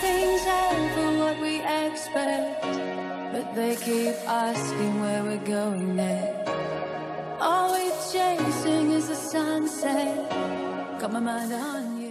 things ever what we expect, but they keep asking where we're going next. All we're chasing is the sunset. Got my mind on you.